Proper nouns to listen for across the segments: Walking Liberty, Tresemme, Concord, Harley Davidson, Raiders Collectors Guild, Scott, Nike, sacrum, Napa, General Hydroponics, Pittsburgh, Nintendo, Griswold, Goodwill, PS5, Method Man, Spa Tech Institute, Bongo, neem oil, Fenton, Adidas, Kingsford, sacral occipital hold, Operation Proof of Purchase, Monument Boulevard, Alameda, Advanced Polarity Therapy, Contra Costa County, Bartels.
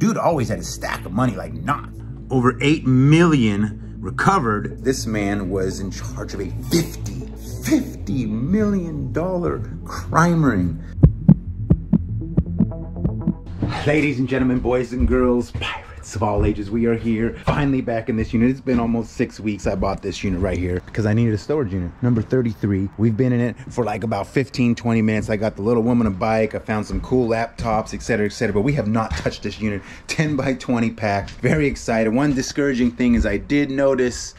Dude always had a stack of money like not. Over 8 million recovered. This man was in charge of a $50 million crime ring. Ladies and gentlemen, boys and girls, pirates of all ages, we are here finally back in this unit. It's been almost 6 weeks. I bought this unit right here because I needed a storage unit. Number 33. We've been in it for like about 15-20 minutes. I got the little woman a bike. I found some cool laptops, etc., etc., but we have not touched this unit. 10 by 20 pack. Very excited. One discouraging thing is I did notice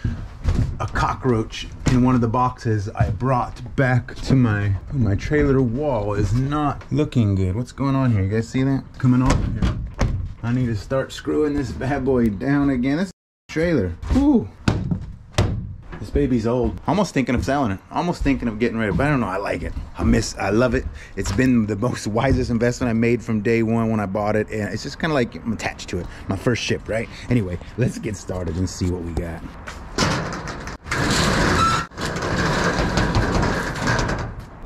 a cockroach in one of the boxes I brought back to my trailer. Wall is not looking good. What's going on here? You guys see that coming off here? I need to start screwing this bad boy down again. This trailer. Whew. This baby's old. Almost thinking of selling it. Almost thinking of getting rid of it. But I don't know. I like it. I love it. It's been the most wisest investment I made from day one when I bought it. And it's just kind of like I'm attached to it. My first ship, right? Anyway, let's get started and see what we got.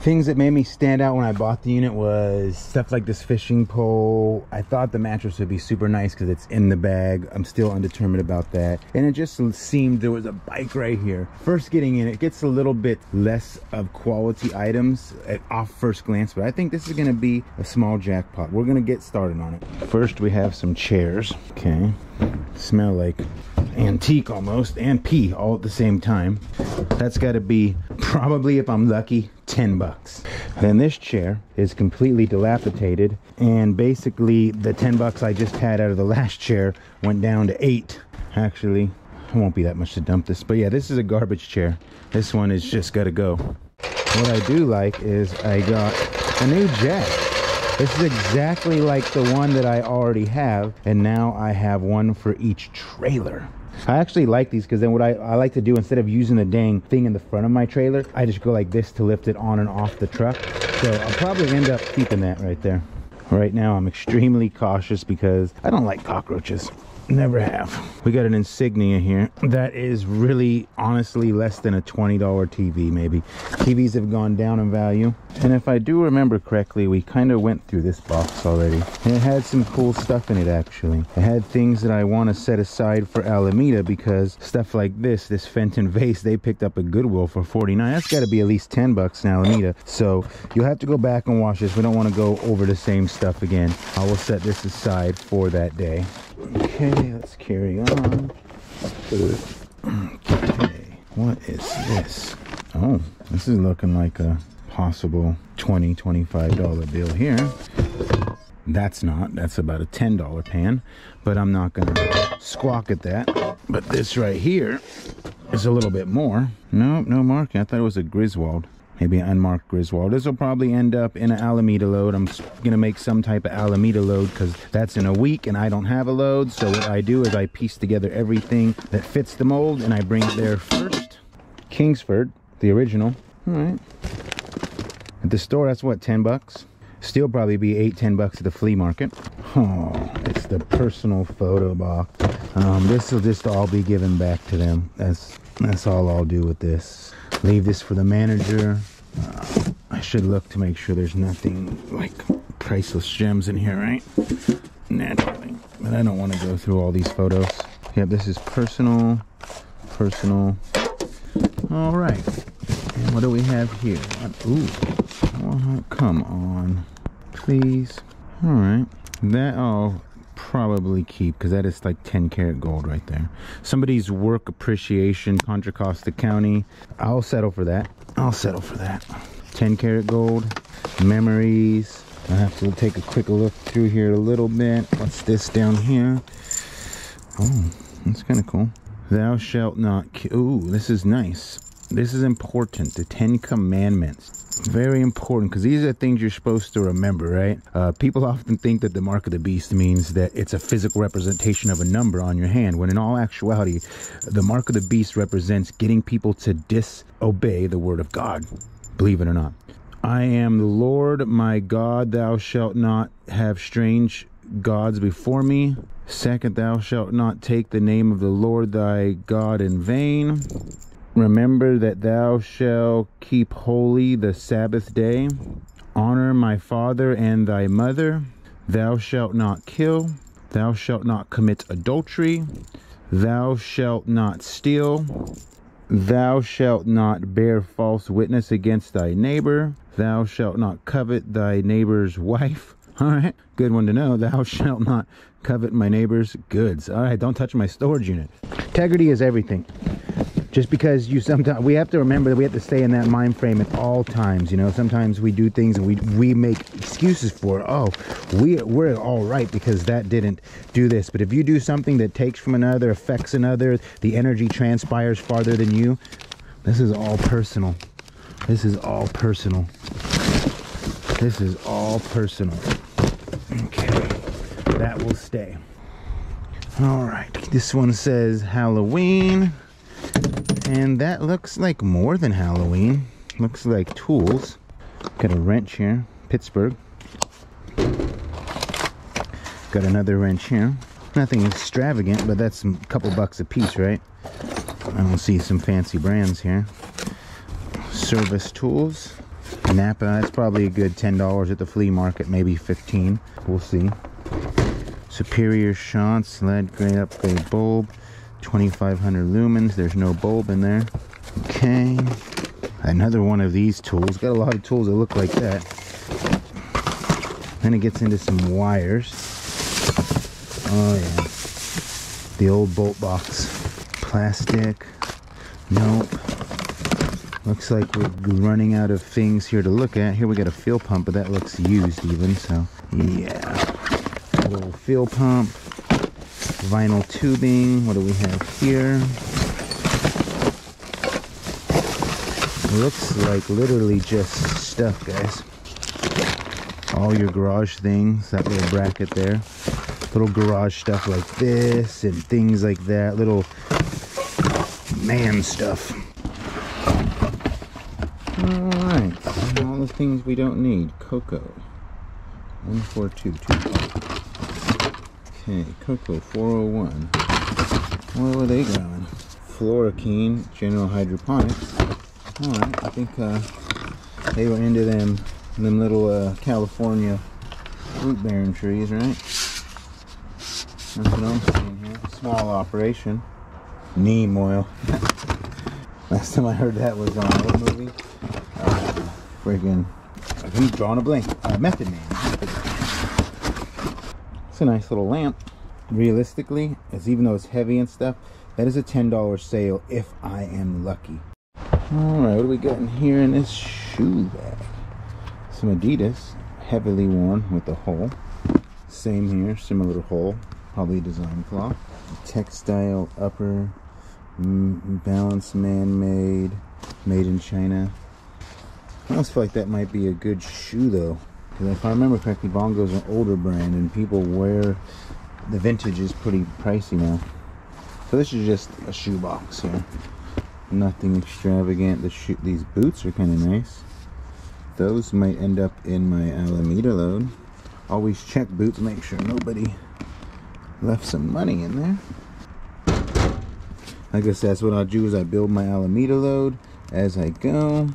Things that made me stand out when I bought the unit was stuff like this fishing pole. I thought the mattress would be super nice because it's in the bag. I'm still undetermined about that. And it just seemed there was a bike right here. First getting in, it gets a little bit less of quality items off first glance, but I think this is gonna be a small jackpot. We're gonna get started on it. First, we have some chairs. Okay, smell like antique almost, and pee all at the same time. That's gotta be, probably if I'm lucky, 10 bucks. Then this chair is completely dilapidated, and basically the 10 bucks I just had out of the last chair went down to 8. Actually, it won't be that much to dump this, but yeah, this is a garbage chair. This one is just gotta go. What I do like is I got a new jack. This is exactly like the one that I already have, and now I have one for each trailer. I actually like these because then what I like to do, instead of using the dang thing in the front of my trailer, I just go like this to lift it on and off the truck. So I'll probably end up keeping that right there. Right now I'm extremely cautious because I don't like cockroaches. Never have. We got an insignia here that is really honestly less than a $20 TV. Maybe TVs have gone down in value, and if I do remember correctly, we kind of went through this box already, and it had some cool stuff in it. Actually, it had things that I want to set aside for Alameda, because stuff like this Fenton vase they picked up at Goodwill for $49. That's got to be at least 10 bucks in Alameda, so you'll have to go back and watch this. We don't want to go over the same stuff again. I will set this aside for that day. Okay, let's carry on. Okay, what is this? Oh, this is looking like a possible $20, $25 bill here. That's not, that's about a $10 pan, but I'm not gonna squawk at that. But this right here is a little bit more. Nope, no marking. I thought it was a Griswold. Maybe an unmarked Griswold. This will probably end up in an Alameda load. I'm gonna make some type of Alameda load because that's in a week and I don't have a load. So what I do is I piece together everything that fits the mold and I bring it there first. Kingsford, the original. All right. At the store, that's what, 10 bucks? Still probably be 8-10 bucks at the flea market. Oh, it's the personal photo box. This will just all be given back to them. That's all I'll do with this. Leave this for the manager. I should look to make sure there's nothing like priceless gems in here, right? Naturally. But I don't want to go through all these photos. Yep, this is personal. Personal. All right. And what do we have here? Ooh. Oh, come on. Please. All right. That all... probably keep, because that is like 10 karat gold right there. Somebody's work appreciation, Contra Costa County. I'll settle for that. 10 karat gold, memories. I have to take a quick look through here a little bit. What's this down here? Oh, that's kind of cool. Thou shalt not kill. Ooh, this is nice. This is important. The 10 commandments. Very important, because these are things you're supposed to remember, right? People often think that the mark of the beast means that it's a physical representation of a number on your hand, when in all actuality, the mark of the beast represents getting people to disobey the word of God, believe it or not. I am the Lord my God, thou shalt not have strange gods before me. Second, thou shalt not take the name of the Lord thy God in vain. Remember that thou shalt keep holy the Sabbath day. Honor my father and thy mother. Thou shalt not kill. Thou shalt not commit adultery. Thou shalt not steal. Thou shalt not bear false witness against thy neighbor. Thou shalt not covet thy neighbor's wife. All right, good one to know. Thou shalt not covet my neighbor's goods. All right, don't touch my storage unit. Integrity is everything. Just because you sometimes, we have to remember that we have to stay in that mind frame at all times. You know, sometimes we do things and we make excuses for it. Oh, we're all right because that didn't do this. But if you do something that takes from another, affects another, the energy transpires farther than you. This is all personal. This is all personal. This is all personal. Okay, that will stay. All right, this one says Halloween. And that looks like more than Halloween. Looks like tools. Got a wrench here. Pittsburgh. Got another wrench here. Nothing extravagant, but that's a couple bucks a piece, right? I don't see some fancy brands here. Service tools. Napa. That's probably a good $10 at the flea market, maybe 15. We'll see. Superior Shantz lead grade upgrade bulb. 2500 lumens. There's no bulb in there. Okay, another one of these tools. Got a lot of tools that look like that. Then it gets into some wires. Oh yeah, the old bolt box. Plastic. Nope. Looks like we're running out of things here to look at. Here we got a fuel pump, but that looks used even, so yeah. A little fuel pump. Vinyl tubing. What do we have here? Looks like literally just stuff, guys. All your garage things. That little bracket there. Little garage stuff like this and things like that. Little man stuff. Alright. All the things we don't need. Cocoa. 1422. Okay, Cocoa 401. Where were they going? Florikeen, General Hydroponics. Alright, I think they were into them little California root bearing trees, right? That's what I'm seeing here. Small operation. Neem oil. Last time I heard that was on what movie? Friggin', I'm drawing a blank. Method Man. It's a nice little lamp. Realistically, as even though it's heavy and stuff, that is a $10 sale if I am lucky. Alright, what do we got in here in this shoe bag? Some Adidas, heavily worn with a hole. Same here, similar hole, probably a design flaw. Textile upper, balance man-made, made in China. I almost feel like that might be a good shoe though. Because if I remember correctly, Bongo's an older brand and people wear the vintage is pretty pricey now. So this is just a shoe box here. Nothing extravagant. These boots are kind of nice. Those might end up in my Alameda load. Always check boots, make sure nobody left some money in there. I guess that's what I'll do, is I build my Alameda load as I go.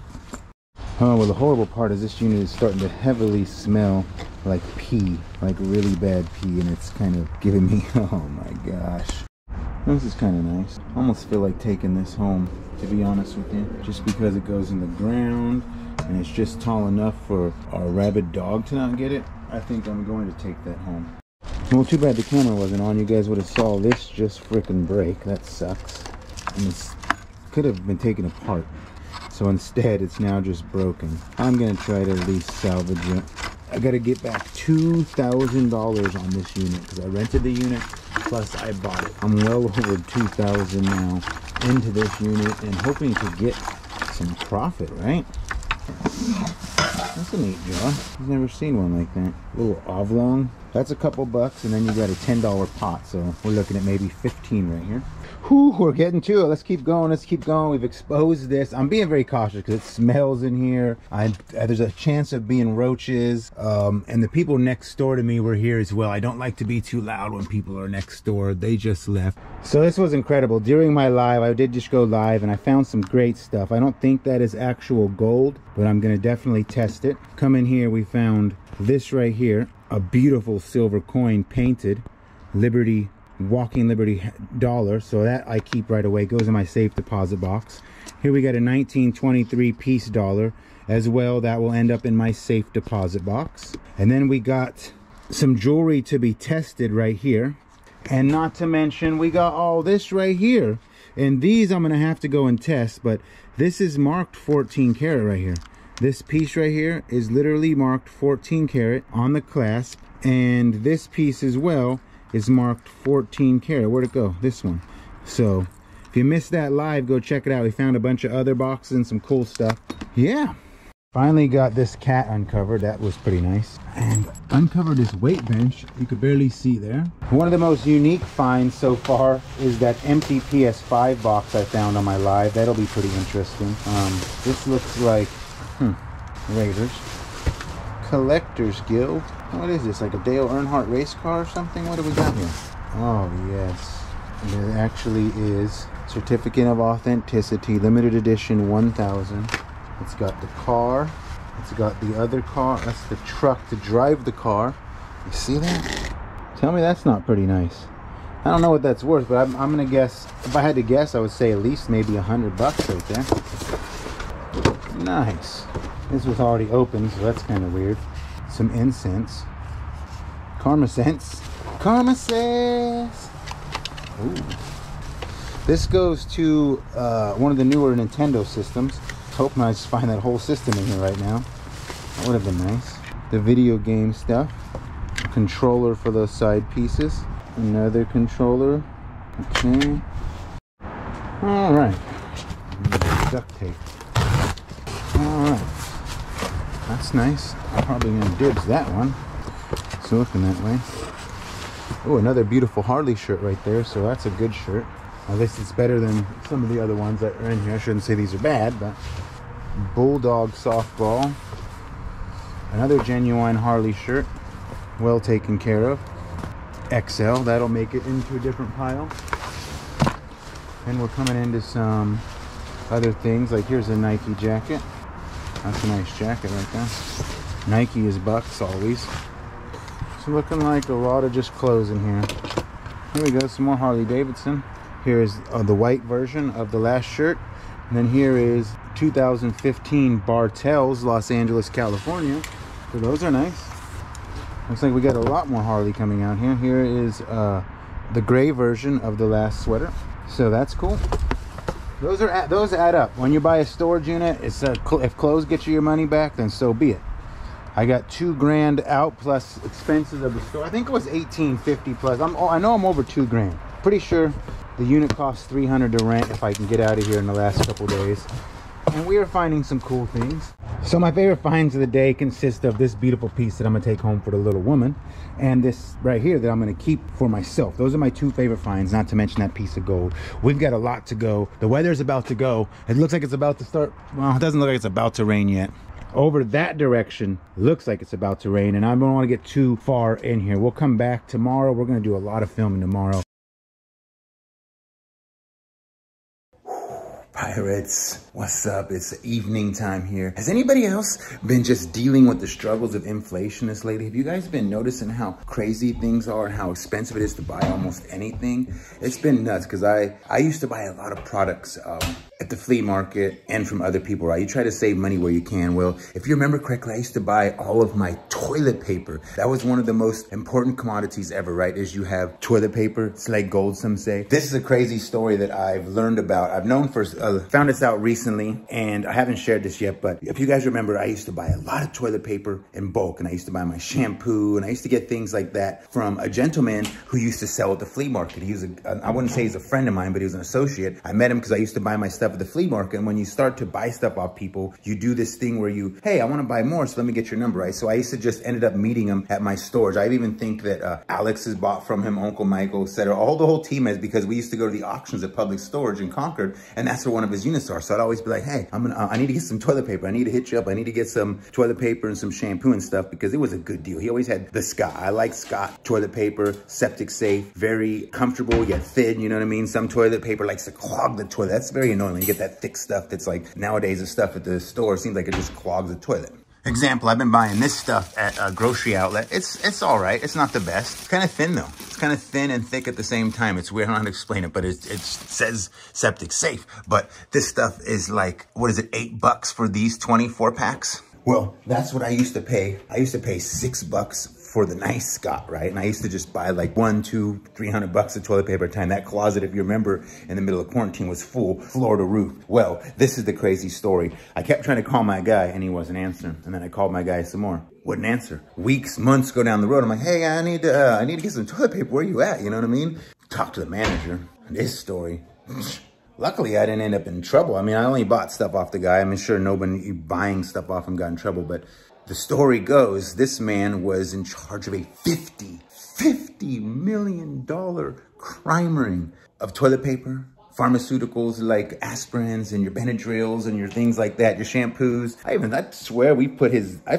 Oh, well, the horrible part is this unit is starting to heavily smell like pee, like really bad pee, and it's kind of giving me, oh my gosh. This is kind of nice. I almost feel like taking this home, to be honest with you, just because it goes in the ground, and it's just tall enough for our rabid dog to not get it. I think I'm going to take that home. Well, too bad the camera wasn't on. You guys would have saw this just frickin' break. That sucks. And this could have been taken apart. So instead, it's now just broken. I'm gonna try to at least salvage it. I gotta get back $2,000 on this unit because I rented the unit, plus I bought it. I'm well over 2,000 now into this unit and hoping to get some profit, right? That's a neat jar. I've never seen one like that. A little oblong. That's a couple bucks, and then you got a $10 pot, so we're looking at maybe 15 right here. Whew, we're getting to it. Let's keep going. Let's keep going. We've exposed this. I'm being very cautious because it smells in here. There's a chance of being roaches. And the people next door to me were here as well. I don't like to be too loud when people are next door. They just left. So this was incredible. During my live, I did just go live and I found some great stuff. I don't think that is actual gold, but I'm going to definitely test it. Come in here. We found this right here. A beautiful silver coin painted. Liberty, Walking Liberty dollar, so that I keep right away, goes in my safe deposit box. Here we got a 1923 piece dollar as well, that will end up in my safe deposit box. And then we got some jewelry to be tested right here, and not to mention we got all this right here, and these I'm gonna have to go and test, but this is marked 14 karat right here. This piece right here is literally marked 14 karat on the clasp, and this piece as well is marked 14 karat. Where'd it go? This one. So if you missed that live, go check it out. We found a bunch of other boxes and some cool stuff. Yeah, finally got this cat uncovered. That was pretty nice. And uncovered this weight bench. You could barely see there. One of the most unique finds so far is that empty PS5 box I found on my live. That'll be pretty interesting. This looks like Raiders Collectors Guild. What is this, like a Dale Earnhardt race car or something? What do we got here? Oh yes, there actually is certificate of authenticity, limited edition 1000. It's got the car, it's got the other car, that's the truck to drive the car. You see that? Tell me that's not pretty nice. I don't know what that's worth, but I'm gonna guess, if I had to guess, I would say at least maybe $100 right there. Nice. This was already open, so that's kind of weird. Some incense. Karma sense. Karma sense! Ooh. This goes to one of the newer Nintendo systems. Hope not I just find that whole system in here right now. That would have been nice. The video game stuff. Controller for those side pieces. Another controller. Okay. Alright. Duct tape. Alright. That's nice. I'm probably gonna dibs that one. It's looking that way. Oh, another beautiful Harley shirt right there, so that's a good shirt. At least it's better than some of the other ones that are in here. I shouldn't say these are bad, but Bulldog softball. Another genuine Harley shirt. Well taken care of. XL, that'll make it into a different pile. And we're coming into some other things, like here's a Nike jacket. That's a nice jacket right there. Nike is bucks always. It's looking like a lot of just clothes in here. Here we go, some more Harley Davidson. Here is the white version of the last shirt. And then here is 2015 Bartels, Los Angeles, California. So those are nice. Looks like we got a lot more Harley coming out here. Here is the gray version of the last sweater. So that's cool. Those add up. When you buy a storage unit, it's if clothes get you your money back, then so be it. I got $2,000 out plus expenses of the store. I think it was $1,850 plus. I know I'm over $2,000. Pretty sure the unit costs $300 to rent if I can get out of here in the last couple days. And we are finding some cool things. So my favorite finds of the day consist of this beautiful piece that I'm gonna take home for the little woman, and this right here that I'm gonna keep for myself. Those are my two favorite finds, not to mention that piece of gold. We've got a lot to go. The weather's about to go. It looks like it's about to start. Well, it doesn't look like it's about to rain yet. Over that direction, looks like it's about to rain, and I don't wanna get too far in here. We'll come back tomorrow. We're gonna do a lot of filming tomorrow. Pirates, what's up? It's evening time here. Has anybody else been just dealing with the struggles of inflation this lately? Have you guys been noticing how crazy things are and how expensive it is to buy almost anything? It's been nuts, because I used to buy a lot of products at the flea market and from other people, right? You try to save money where you can. Well, if you remember correctly, I used to buy all of my toilet paper. That was one of the most important commodities ever, right? Is you have toilet paper. It's like gold, some say. This is a crazy story that I've learned about. I've known for found this out recently, and I haven't shared this yet, but if you guys remember, I used to buy a lot of toilet paper in bulk, and I used to buy my shampoo, and I used to get things like that from a gentleman who used to sell at the flea market. He was I wouldn't say he's a friend of mine, but he was an associate. I met him because I used to buy my stuff at the flea market, and when you start to buy stuff off people, you do this thing where you, hey, I want to buy more, so let me get your number, right? So I used to just ended up meeting him at my storage. I even think that Alex has bought from him, Uncle Michael, etc. All the whole team is, because we used to go to the auctions at Public Storage in Concord, and that's where one of his units are. So I'd always be like, hey, I need to get some toilet paper. I need to hit you up. I need to get some toilet paper and some shampoo and stuff, because it was a good deal. He always had the Scott. I like Scott toilet paper, septic safe, very comfortable yet thin, you know what I mean? Some toilet paper likes to clog the toilet. That's very annoying when you get that thick stuff that's like, nowadays the stuff at the store seems like it just clogs the toilet. Example, I've been buying this stuff at a grocery outlet. It's all right. It's not the best. It's kind of thin, though. It's kind of thin and thick at the same time. It's weird. I don't know how to explain it, but it says septic safe. But this stuff is like, what is it, $8 for these 24 packs? Well, that's what I used to pay. I used to pay $6 for the nice Scott, right? And I used to just buy like $100, $200, $300 of toilet paper at a time. That closet, if you remember, in the middle of quarantine was full, floor to roof. Well, this is the crazy story. I kept trying to call my guy and he wasn't answering. And then I called my guy some more. Wouldn't answer. Weeks, months go down the road. I'm like, hey, I need to get some toilet paper. Where you at? You know what I mean? Talk to the manager. This story. Luckily, I didn't end up in trouble. I mean, I only bought stuff off the guy. I mean, sure, nobody buying stuff off him got in trouble, but the story goes, this man was in charge of a $50 million crime ring of toilet paper, pharmaceuticals like aspirins and your Benadryls and your things like that, your shampoos. I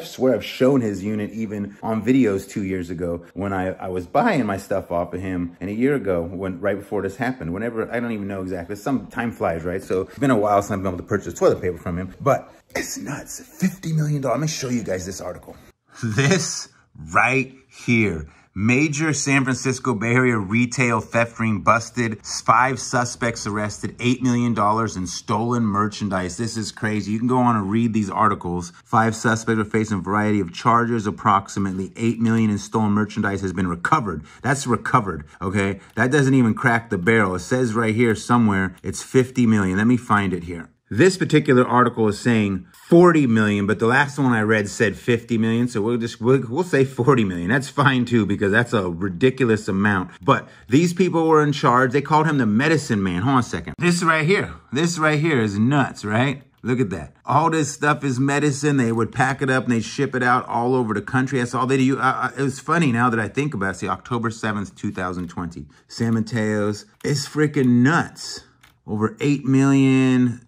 swear I've shown his unit even on videos 2 years ago when I was buying my stuff off of him, and a year ago when right before this happened, whenever, I don't even know exactly, some time flies, right? So it's been a while since I've been able to purchase toilet paper from him, but it's nuts. $50 million. Let me show you guys this article. This right here. Major San Francisco Bay Area retail theft ring busted. 5 suspects arrested. $8 million in stolen merchandise. This is crazy. You can go on and read these articles. 5 suspects are facing a variety of charges. Approximately $8 million in stolen merchandise has been recovered. That's recovered, okay? That doesn't even crack the barrel. It says right here somewhere, it's $50 million. Let me find it here. This particular article is saying 40 million, but the last one I read said 50 million. So we'll say 40 million. That's fine too, because that's a ridiculous amount. But these people were in charge. They called him the medicine man. Hold on a second. This right here is nuts, right? Look at that. All this stuff is medicine. They would pack it up and they ship it out all over the country. That's all they do. It was funny now that I think about it. See, October 7th, 2020. San Mateo's. It's freaking nuts. Over 8 million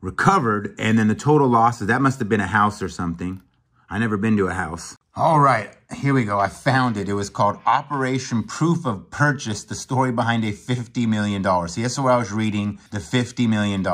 recovered, and then the total losses, that must have been a house or something. I never been to a house. All right, here we go. I found it. It was called Operation Proof of Purchase, the story behind a $50 million. See, that's what I was reading, the $50 million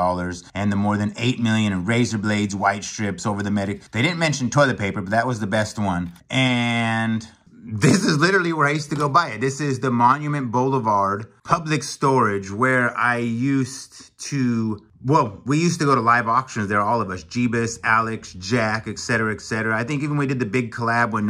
and the more than $8 million in razor blades, white strips over the medic. They didn't mention toilet paper, but that was the best one. And this is literally where I used to go buy it. This is the Monument Boulevard public storage where I used to, well, we used to go to live auctions there, all of us, Jeebus, Alex, Jack, et cetera, et cetera. I think even we did the big collab when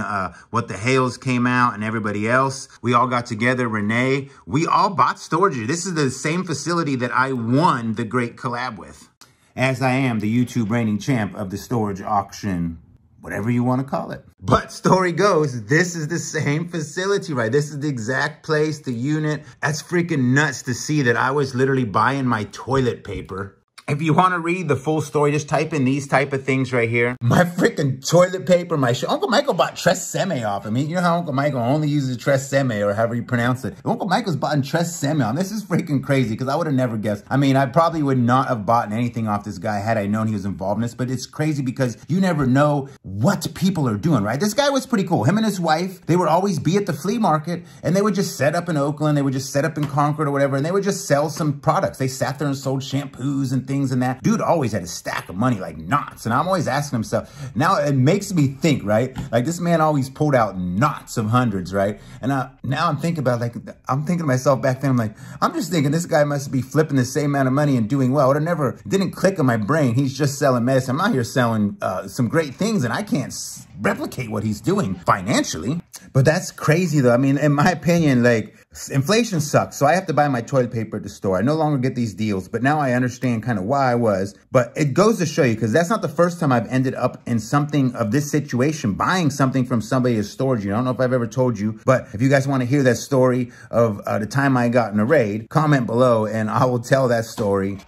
What the Hales came out and everybody else. We all got together, Renee. We all bought storage. This is the same facility that I won the great collab with, as I am the YouTube reigning champ of the storage auction, whatever you want to call it. But story goes, this is the same facility, right? This is the exact place, the unit. That's freaking nuts to see that I was literally buying my toilet paper. If you want to read the full story, just type in these type of things right here. My freaking toilet paper, my shit. Uncle Michael bought Tresemme off of me. You know how Uncle Michael only uses Tresemme or however you pronounce it. Uncle Michael's bought Tresemme on. This is freaking crazy because I would have never guessed. I mean, I probably would not have bought anything off this guy had I known he was involved in this, but it's crazy because you never know what people are doing, right? This guy was pretty cool. Him and his wife, they would always be at the flea market and they would just set up in Oakland. They would just set up in Concord or whatever, and they would just sell some products. They sat there and sold shampoos and things. And that dude always had a stack of money like knots, and I'm always asking himself now, it makes me think, right? Like this man always pulled out knots of hundreds, right? And now I'm thinking about, like, I'm thinking to myself back then, I'm like, I'm just thinking this guy must be flipping the same amount of money and doing well. It never didn't click in my brain. He's just selling medicine. I'm out here selling some great things, and I can't replicate what he's doing financially. But that's crazy though. I mean, in my opinion, like, inflation sucks. So I have to buy my toilet paper at the store. I no longer get these deals, but now I understand kind of why I was. But it goes to show you, because that's not the first time I've ended up in something of this situation, buying something from somebody's storage. I don't know if I've ever told you, but if you guys want to hear that story of the time I got in a raid, comment below and I will tell that story.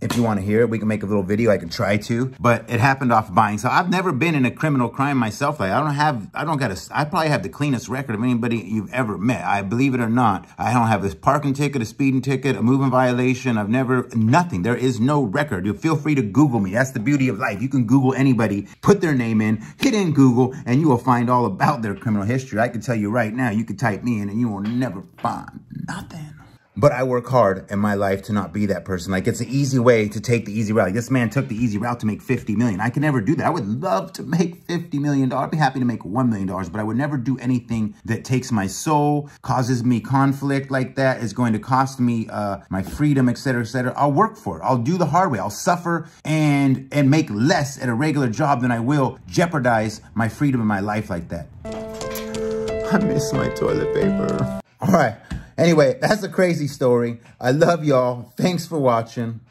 If you want to hear it, we can make a little video. I can try to, but it happened off buying. So I've never been in a criminal crime myself. Like, I probably have the cleanest record of anybody you've ever met. I believe it or not, I don't have this parking ticket, a speeding ticket, a moving violation. I've never, nothing. There is no record. You feel free to Google me. That's the beauty of life. You can Google anybody, put their name in, hit in Google, and you will find all about their criminal history. I can tell you right now, you could type me in and you will never find nothing. But I work hard in my life to not be that person. Like, it's an easy way to take the easy route. Like, this man took the easy route to make $50 million. I can never do that. I would love to make $50 million. I'd be happy to make $1 million, but I would never do anything that takes my soul, causes me conflict like that, is going to cost me my freedom, et cetera, et cetera. I'll work for it. I'll do the hard way. I'll suffer and make less at a regular job than I will jeopardize my freedom in my life like that. I miss my toilet paper. All right. Anyway, that's a crazy story. I love y'all. Thanks for watching.